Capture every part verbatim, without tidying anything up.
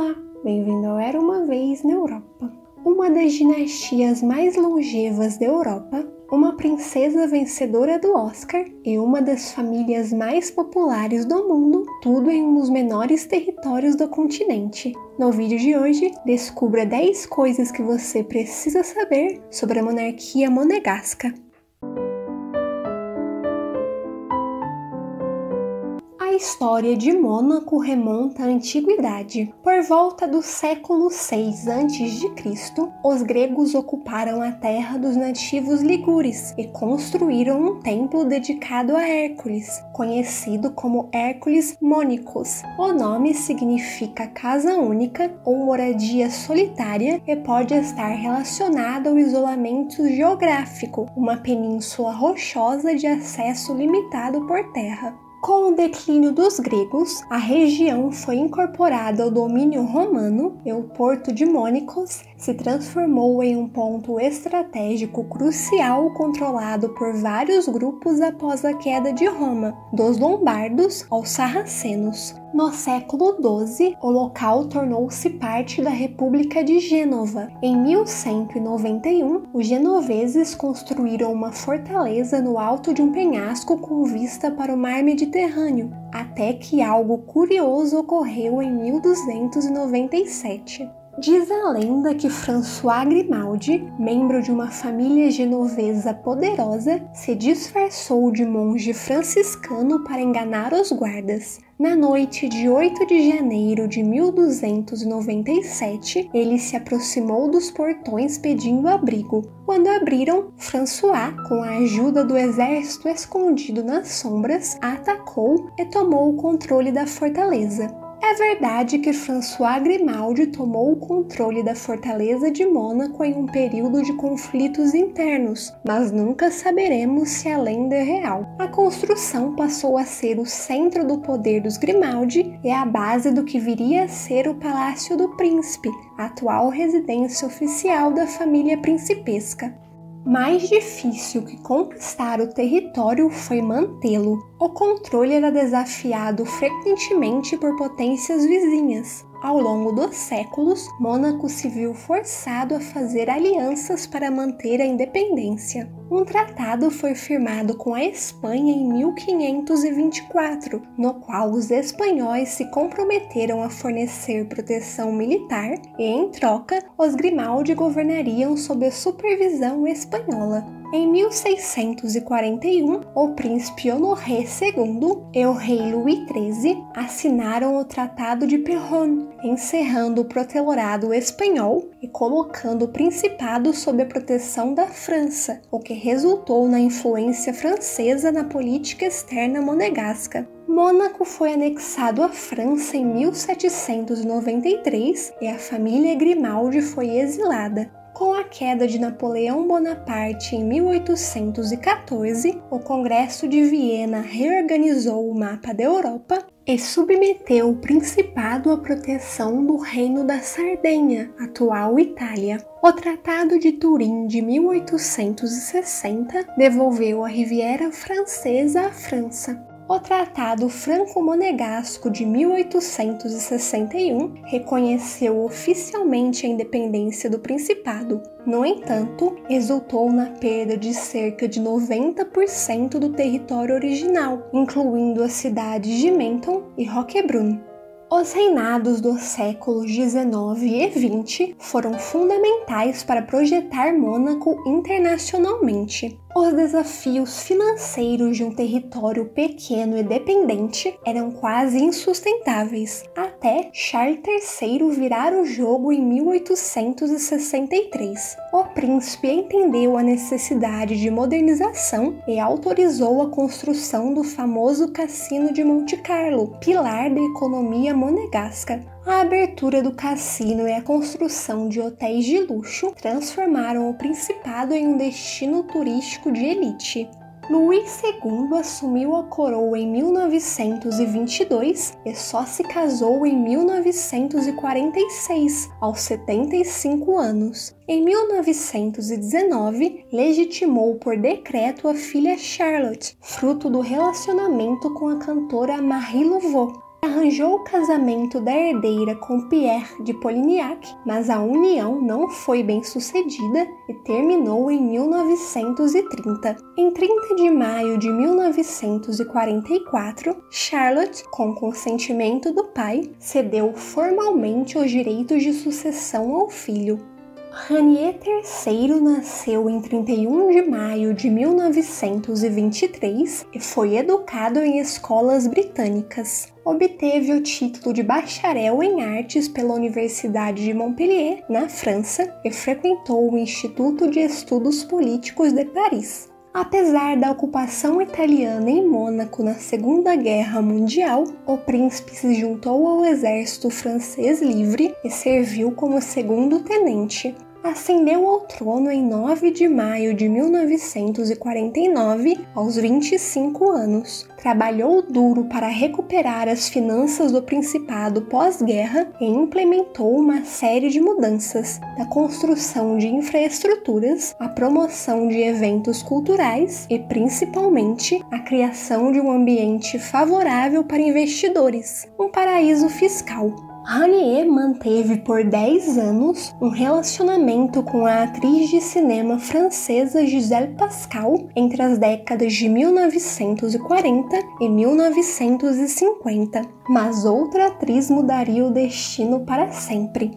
Olá, bem-vindo ao Era Uma Vez na Europa. Uma das dinastias mais longevas da Europa, uma princesa vencedora do Oscar e uma das famílias mais populares do mundo, tudo em um dos menores territórios do continente. No vídeo de hoje, descubra dez coisas que você precisa saber sobre a monarquia monegasca. A história de Mônaco remonta à antiguidade. Por volta do século seis antes de Cristo, os gregos ocuparam a terra dos nativos ligures e construíram um templo dedicado a Hércules, conhecido como Hércules Mônicos. O nome significa casa única ou moradia solitária e pode estar relacionado ao isolamento geográfico, uma península rochosa de acesso limitado por terra. Com o declínio dos gregos, a região foi incorporada ao domínio romano e o porto de Mônicos se transformou em um ponto estratégico crucial controlado por vários grupos após a queda de Roma, dos lombardos aos sarracenos. No século doze, o local tornou-se parte da República de Gênova. Em mil cento e noventa e um, os genoveses construíram uma fortaleza no alto de um penhasco com vista para o mar Mediterrâneo, até que algo curioso ocorreu em mil duzentos e noventa e sete. Diz a lenda que François Grimaldi, membro de uma família genovesa poderosa, se disfarçou de monge franciscano para enganar os guardas. Na noite de oito de janeiro de mil duzentos e noventa e sete, ele se aproximou dos portões pedindo abrigo. Quando abriram, François, com a ajuda do exército escondido nas sombras, atacou e tomou o controle da fortaleza. É verdade que François Grimaldi tomou o controle da fortaleza de Mônaco em um período de conflitos internos, mas nunca saberemos se a lenda é real. A construção passou a ser o centro do poder dos Grimaldi e a base do que viria a ser o Palácio do Príncipe, a atual residência oficial da família principesca. Mais difícil que conquistar o território foi mantê-lo. O controle era desafiado frequentemente por potências vizinhas. Ao longo dos séculos, Mônaco se viu forçado a fazer alianças para manter a independência. Um tratado foi firmado com a Espanha em mil quinhentos e vinte e quatro, no qual os espanhóis se comprometeram a fornecer proteção militar e, em troca, os Grimaldi governariam sob a supervisão espanhola. Em mil seiscentos e quarenta e um, o príncipe Honoré segundo e o rei Louis treze assinaram o Tratado de Peronne, encerrando o protetorado espanhol e colocando o principado sob a proteção da França, o que resultou na influência francesa na política externa monegasca. Mônaco foi anexado à França em mil setecentos e noventa e três e a família Grimaldi foi exilada. Com a queda de Napoleão Bonaparte em mil oitocentos e quatorze, o Congresso de Viena reorganizou o mapa da Europa e submeteu o Principado à proteção do Reino da Sardenha, atual Itália. O Tratado de Turim de mil oitocentos e sessenta devolveu a Riviera Francesa à França. O Tratado Franco-Monegasco de mil oitocentos e sessenta e um reconheceu oficialmente a independência do Principado. No entanto, resultou na perda de cerca de noventa por cento do território original, incluindo as cidades de Menton e Roquebrune. Os reinados dos séculos dezenove e vinte foram fundamentais para projetar Mônaco internacionalmente. Os desafios financeiros de um território pequeno e dependente eram quase insustentáveis, até Charles terceiro virar o jogo em mil oitocentos e sessenta e três. O príncipe entendeu a necessidade de modernização e autorizou a construção do famoso Cassino de Monte Carlo, pilar da economia monegasca. A abertura do cassino e a construção de hotéis de luxo transformaram o Principado em um destino turístico de elite. Louis segundo assumiu a coroa em mil novecentos e vinte e dois e só se casou em mil novecentos e quarenta e seis, aos setenta e cinco anos. Em mil novecentos e dezenove, legitimou por decreto a filha Charlotte, fruto do relacionamento com a cantora Marie Louvaux. Arranjou o casamento da herdeira com Pierre de Polignac, mas a união não foi bem sucedida e terminou em mil novecentos e trinta. Em trinta de maio de mil novecentos e quarenta e quatro, Charlotte, com consentimento do pai, cedeu formalmente os direitos de sucessão ao filho. Rainier terceiro nasceu em trinta e um de maio de mil novecentos e vinte e três e foi educado em escolas britânicas. Obteve o título de bacharel em artes pela Universidade de Montpellier, na França, e frequentou o Instituto de Estudos Políticos de Paris. Apesar da ocupação italiana em Mônaco na Segunda Guerra Mundial, o príncipe se juntou ao Exército Francês Livre e serviu como segundo tenente. Ascendeu ao trono em nove de maio de mil novecentos e quarenta e nove, aos vinte e cinco anos. Trabalhou duro para recuperar as finanças do principado pós-guerra e implementou uma série de mudanças, da construção de infraestruturas, a promoção de eventos culturais e, principalmente, a criação de um ambiente favorável para investidores, um paraíso fiscal. Rainier manteve por dez anos um relacionamento com a atriz de cinema francesa Gisèle Pascal entre as décadas de mil novecentos e quarenta e mil novecentos e cinquenta, mas outra atriz mudaria o destino para sempre.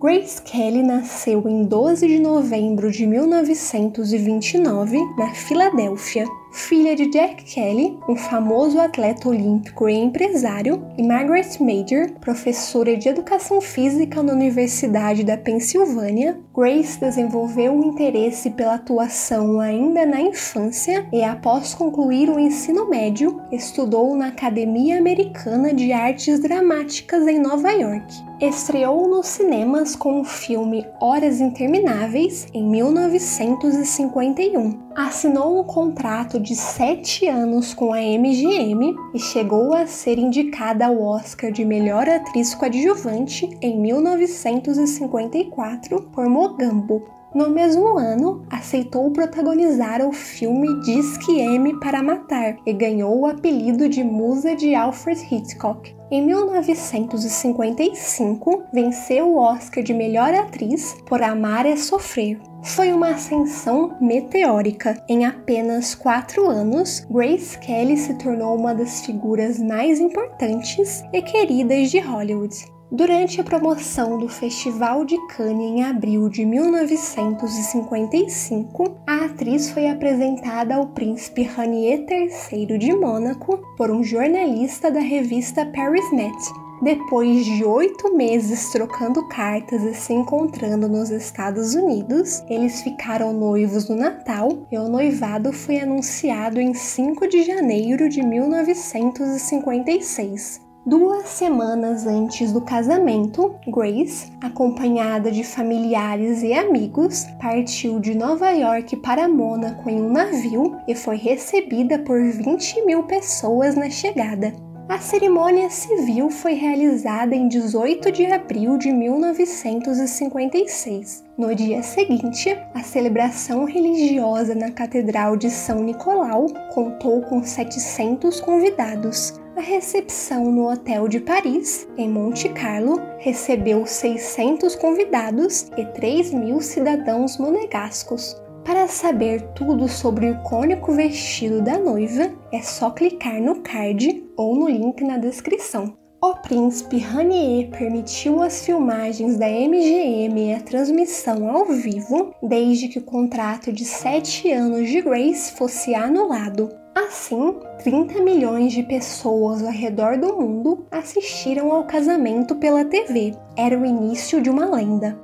Grace Kelly nasceu em doze de novembro de mil novecentos e vinte e nove, na Filadélfia. Filha de Jack Kelly, um famoso atleta olímpico e empresário, e Margaret Major, professora de educação física na Universidade da Pensilvânia, Grace desenvolveu um interesse pela atuação ainda na infância e, após concluir o ensino médio, estudou na Academia Americana de Artes Dramáticas em Nova York. Estreou nos cinemas com o filme Horas Intermináveis em mil novecentos e cinquenta e um. Assinou um contrato de sete anos com a M G M e chegou a ser indicada ao Oscar de Melhor Atriz Coadjuvante em mil novecentos e cinquenta e quatro por Mogambo. No mesmo ano, aceitou protagonizar o filme Disque M para Matar e ganhou o apelido de Musa de Alfred Hitchcock. Em mil novecentos e cinquenta e cinco, venceu o Oscar de Melhor Atriz por Amar é Sofrer. Foi uma ascensão meteórica. Em apenas quatro anos, Grace Kelly se tornou uma das figuras mais importantes e queridas de Hollywood. Durante a promoção do Festival de Cannes em abril de mil novecentos e cinquenta e cinco, a atriz foi apresentada ao príncipe Rainier terceiro de Mônaco por um jornalista da revista Paris Match. Depois de oito meses trocando cartas e se encontrando nos Estados Unidos, eles ficaram noivos no Natal e o noivado foi anunciado em cinco de janeiro de mil novecentos e cinquenta e seis. Duas semanas antes do casamento, Grace, acompanhada de familiares e amigos, partiu de Nova York para Mônaco em um navio e foi recebida por vinte mil pessoas na chegada. A cerimônia civil foi realizada em dezoito de abril de mil novecentos e cinquenta e seis. No dia seguinte, a celebração religiosa na Catedral de São Nicolau contou com setecentos convidados. A recepção no Hotel de Paris, em Monte Carlo, recebeu seiscentos convidados e três mil cidadãos monegascos. Para saber tudo sobre o icônico vestido da noiva, é só clicar no card ou no link na descrição. O príncipe Rainier permitiu as filmagens da M G M e a transmissão ao vivo, desde que o contrato de sete anos de Grace fosse anulado. Assim, trinta milhões de pessoas ao redor do mundo assistiram ao casamento pela T V. Era o início de uma lenda.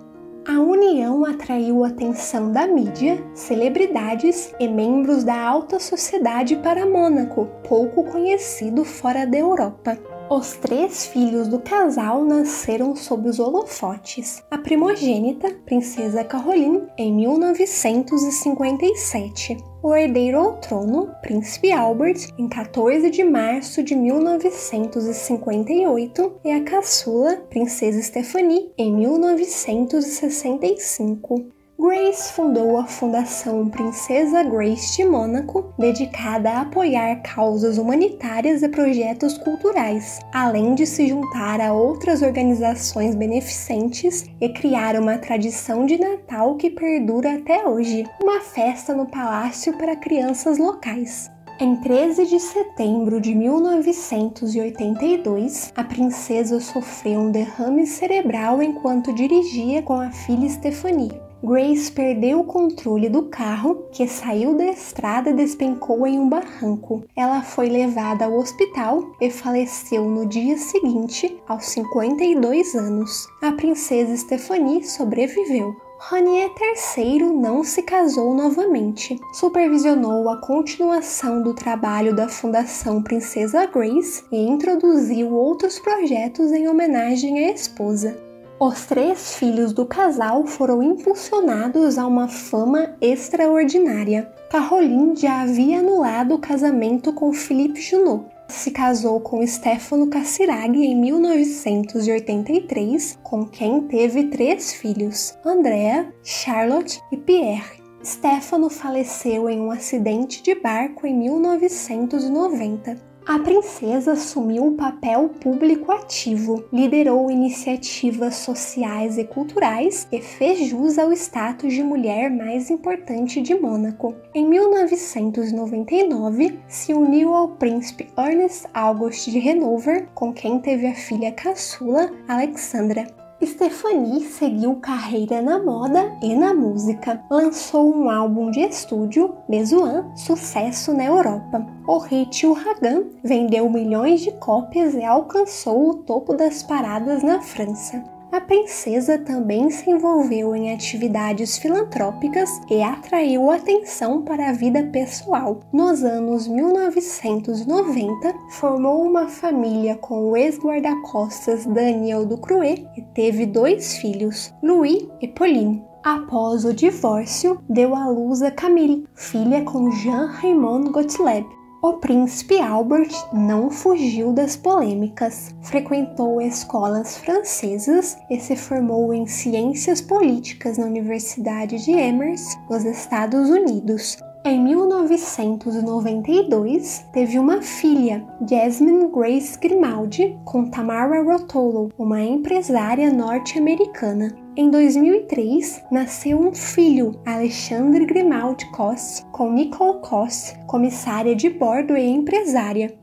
A união atraiu a atenção da mídia, celebridades e membros da alta sociedade para Mônaco, pouco conhecido fora da Europa. Os três filhos do casal nasceram sob os holofotes. A primogênita, princesa Caroline, em mil novecentos e cinquenta e sete. O herdeiro ao trono, príncipe Albert, em quatorze de março de mil novecentos e cinquenta e oito. E a caçula, princesa Stephanie, em mil novecentos e sessenta e cinco. Grace fundou a Fundação Princesa Grace de Mônaco, dedicada a apoiar causas humanitárias e projetos culturais, além de se juntar a outras organizações beneficentes e criar uma tradição de Natal que perdura até hoje, uma festa no palácio para crianças locais. Em treze de setembro de mil novecentos e oitenta e dois, a princesa sofreu um derrame cerebral enquanto dirigia com a filha Stephanie. Grace perdeu o controle do carro, que saiu da estrada e despencou em um barranco. Ela foi levada ao hospital e faleceu no dia seguinte, aos cinquenta e dois anos. A princesa Stephanie sobreviveu. Rainier terceiro não se casou novamente. Supervisionou a continuação do trabalho da Fundação Princesa Grace e introduziu outros projetos em homenagem à esposa. Os três filhos do casal foram impulsionados a uma fama extraordinária. Caroline já havia anulado o casamento com Philippe Junot. Se casou com Stefano Casiraghi em mil novecentos e oitenta e três, com quem teve três filhos, Andrea, Charlotte e Pierre. Stefano faleceu em um acidente de barco em mil novecentos e noventa. A princesa assumiu um papel público ativo, liderou iniciativas sociais e culturais e fez jus ao status de mulher mais importante de Mônaco. Em mil novecentos e noventa e nove, se uniu ao príncipe Ernest August de Hanover, com quem teve a filha caçula, Alexandra. Stephanie seguiu carreira na moda e na música. Lançou um álbum de estúdio, Besoin, sucesso na Europa. O hit O Ragan vendeu milhões de cópias e alcançou o topo das paradas na França. A princesa também se envolveu em atividades filantrópicas e atraiu atenção para a vida pessoal. Nos anos mil novecentos e noventa, formou uma família com o ex-guarda-costas Daniel Ducruet e teve dois filhos, Louis e Pauline. Após o divórcio, deu à luz a Camille, filha com Jean-Raymond Gottlieb. O príncipe Albert não fugiu das polêmicas, frequentou escolas francesas e se formou em ciências políticas na Universidade de Amherst, nos Estados Unidos. Em mil novecentos e noventa e dois, teve uma filha, Jasmine Grace Grimaldi, com Tamara Rotolo, uma empresária norte-americana. Em dois mil e três, nasceu um filho, Alexandre Grimaldi Coste, com Nicole Coste, comissária de bordo e empresária.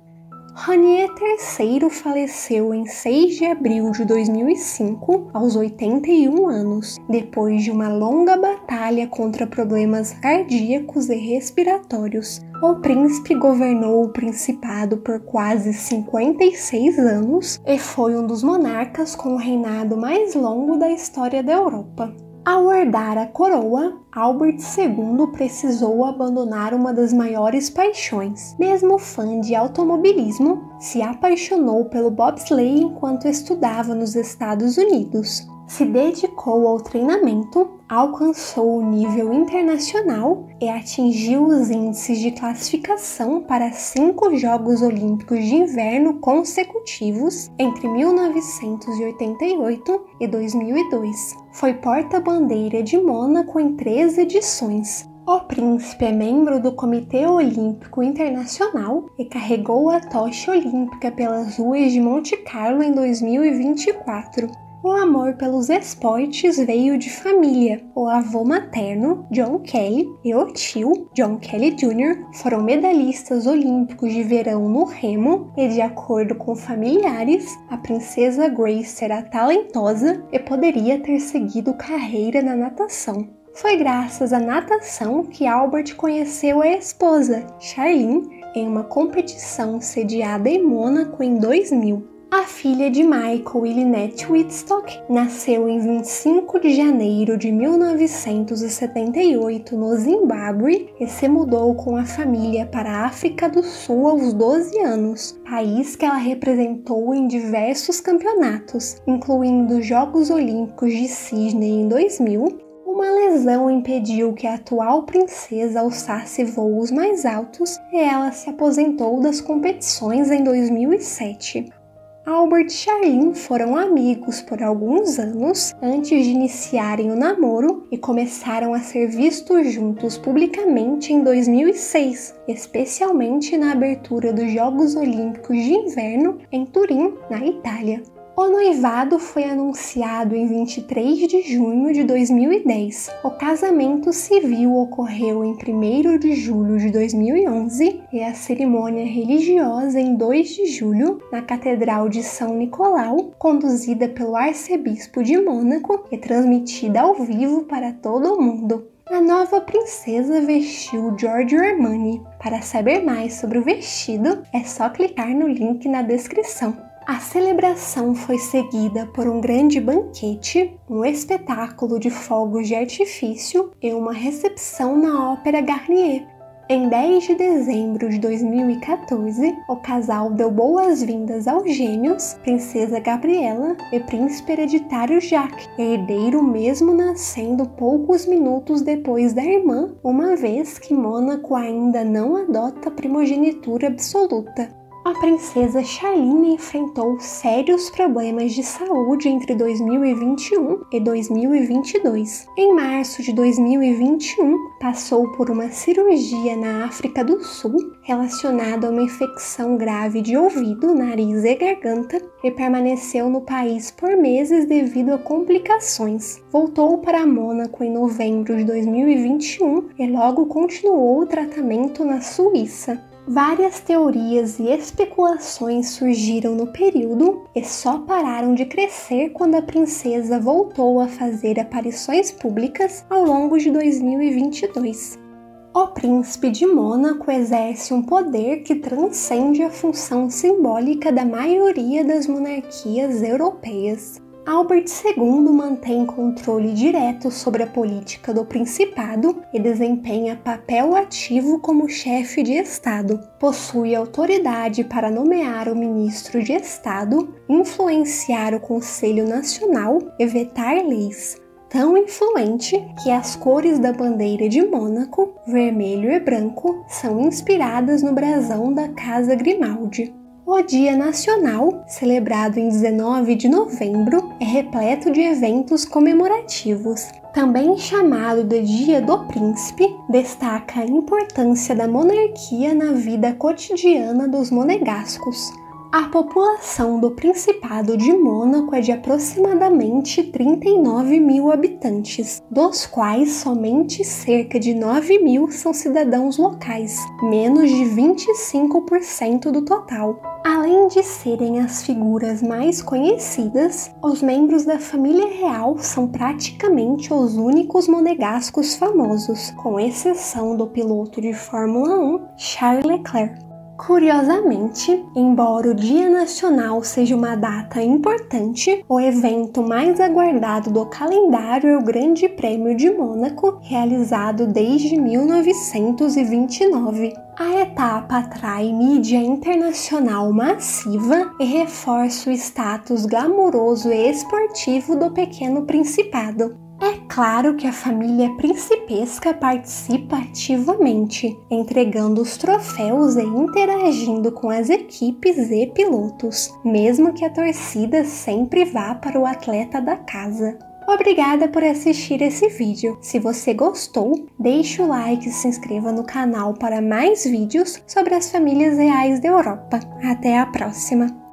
Rainier terceiro faleceu em seis de abril de dois mil e cinco, aos oitenta e um anos, depois de uma longa batalha contra problemas cardíacos e respiratórios. O príncipe governou o principado por quase cinquenta e seis anos e foi um dos monarcas com o reinado mais longo da história da Europa. Ao herdar a coroa, Albert segundo precisou abandonar uma das maiores paixões. Mesmo fã de automobilismo, se apaixonou pelo bobsleigh enquanto estudava nos Estados Unidos. Se dedicou ao treinamento, alcançou o nível internacional e atingiu os índices de classificação para cinco Jogos Olímpicos de Inverno consecutivos entre mil novecentos e oitenta e oito e dois mil e dois. Foi porta-bandeira de Mônaco em três edições. O príncipe é membro do Comitê Olímpico Internacional e carregou a tocha olímpica pelas ruas de Monte Carlo em dois mil e vinte e quatro. O amor pelos esportes veio de família. O avô materno, John Kelly, e o tio, John Kelly Júnior, foram medalhistas olímpicos de verão no remo e, de acordo com familiares, a princesa Grace era talentosa e poderia ter seguido carreira na natação. Foi graças à natação que Albert conheceu a esposa, Charlene, em uma competição sediada em Mônaco em dois mil. A filha de Michael e Lynette Whitstock nasceu em vinte e cinco de janeiro de mil novecentos e setenta e oito no Zimbábue e se mudou com a família para a África do Sul aos doze anos, país que ela representou em diversos campeonatos, incluindo os Jogos Olímpicos de Sydney em dois mil. Uma lesão impediu que a atual princesa alçasse voos mais altos e ela se aposentou das competições em dois mil e sete. Albert e Charlene foram amigos por alguns anos antes de iniciarem o namoro e começaram a ser vistos juntos publicamente em dois mil e seis, especialmente na abertura dos Jogos Olímpicos de Inverno em Turim, na Itália. O noivado foi anunciado em vinte e três de junho de dois mil e dez. O casamento civil ocorreu em primeiro de julho de dois mil e onze e a cerimônia religiosa em dois de julho na Catedral de São Nicolau, conduzida pelo arcebispo de Mônaco e transmitida ao vivo para todo o mundo. A nova princesa vestiu Giorgio Armani. Para saber mais sobre o vestido, é só clicar no link na descrição. A celebração foi seguida por um grande banquete, um espetáculo de fogos de artifício e uma recepção na Ópera Garnier. Em dez de dezembro de dois mil e quatorze, o casal deu boas-vindas aos gêmeos, Princesa Gabriela e Príncipe Hereditário Jacques, herdeiro mesmo nascendo poucos minutos depois da irmã, uma vez que Mônaco ainda não adota primogenitura absoluta. A princesa Charlene enfrentou sérios problemas de saúde entre dois mil e vinte e um e dois mil e vinte e dois. Em março de dois mil e vinte e um, passou por uma cirurgia na África do Sul relacionada a uma infecção grave de ouvido, nariz e garganta e permaneceu no país por meses devido a complicações. Voltou para Mônaco em novembro de dois mil e vinte e um e logo continuou o tratamento na Suíça. Várias teorias e especulações surgiram no período e só pararam de crescer quando a princesa voltou a fazer aparições públicas ao longo de dois mil e vinte e dois. O príncipe de Mônaco exerce um poder que transcende a função simbólica da maioria das monarquias europeias. Albert segundo mantém controle direto sobre a política do Principado e desempenha papel ativo como chefe de Estado. Possui autoridade para nomear o ministro de Estado, influenciar o Conselho Nacional e vetar leis. Tão influente que as cores da bandeira de Mônaco, vermelho e branco, são inspiradas no brasão da Casa Grimaldi. O Dia Nacional, celebrado em dezenove de novembro, é repleto de eventos comemorativos. Também chamado de Dia do Príncipe, destaca a importância da monarquia na vida cotidiana dos monegascos. A população do Principado de Mônaco é de aproximadamente trinta e nove mil habitantes, dos quais somente cerca de nove mil são cidadãos locais, menos de vinte e cinco por cento do total. Além de serem as figuras mais conhecidas, os membros da família real são praticamente os únicos monegascos famosos, com exceção do piloto de Fórmula um, Charles Leclerc. Curiosamente, embora o Dia Nacional seja uma data importante, o evento mais aguardado do calendário é o Grande Prêmio de Mônaco, realizado desde mil novecentos e vinte e nove. A etapa atrai mídia internacional massiva e reforça o status glamouroso e esportivo do pequeno principado. É claro que a família principesca participa ativamente, entregando os troféus e interagindo com as equipes e pilotos, mesmo que a torcida sempre vá para o atleta da casa. Obrigada por assistir esse vídeo. Se você gostou, deixe o like e se inscreva no canal para mais vídeos sobre as famílias reais da Europa. Até a próxima!